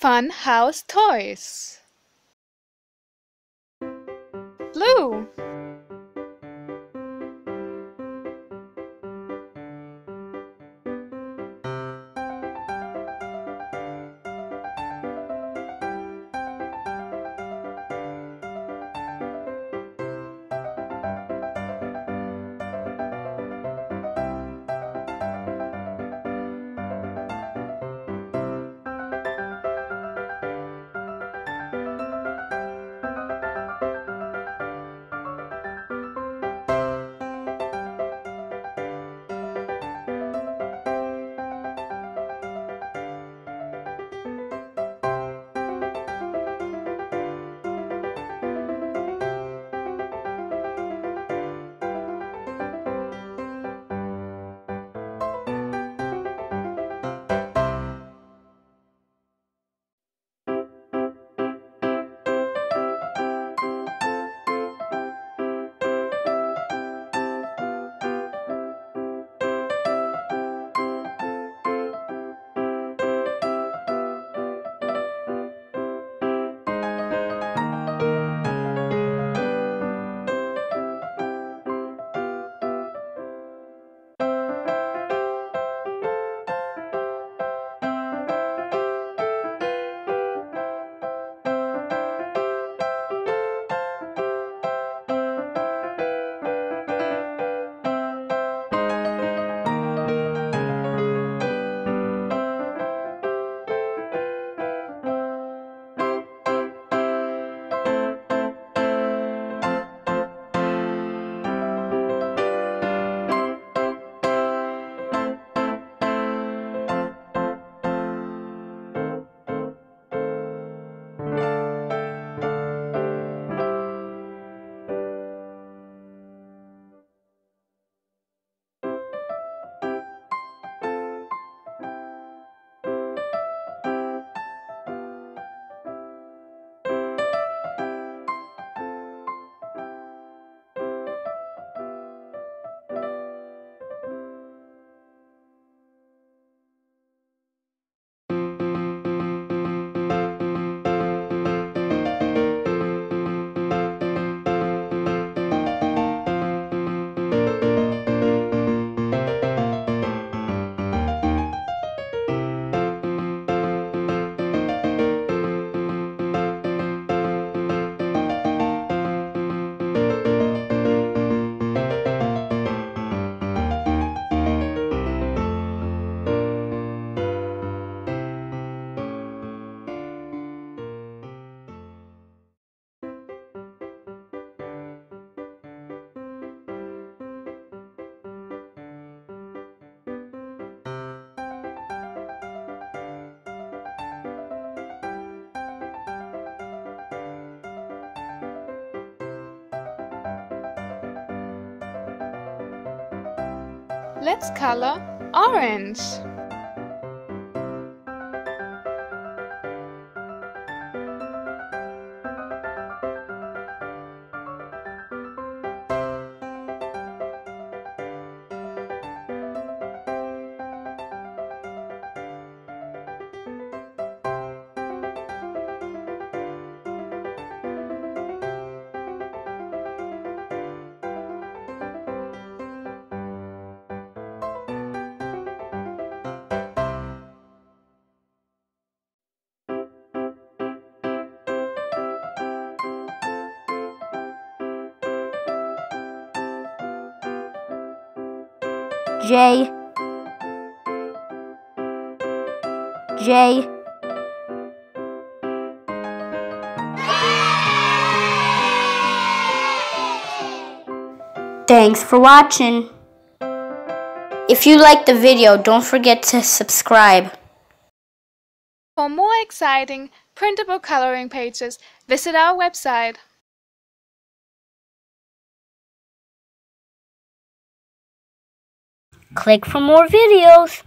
Fun House Toys. Blue. Let's color orange. J. Thanks for watching. If you liked the video, don't forget to subscribe. For more exciting printable coloring pages, visit our website. Click for more videos.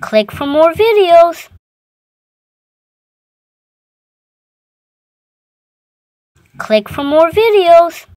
Click for more videos. Click for more videos.